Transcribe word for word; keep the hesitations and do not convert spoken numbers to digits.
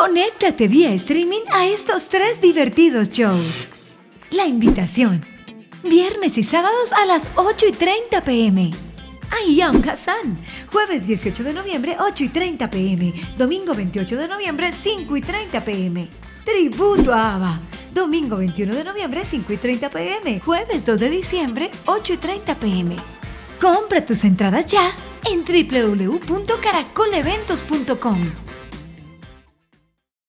Conéctate vía streaming a estos tres divertidos shows. La invitación, viernes y sábados a las ocho y treinta p m I am Hassam, jueves dieciocho de noviembre, ocho y treinta p m Domingo veintiocho de noviembre, cinco y treinta p m Tributo a Abba, domingo veintiuno de noviembre, cinco y treinta p m Jueves dos de diciembre, ocho y treinta p m Compra tus entradas ya en doble u doble u doble u punto caracol eventos punto com.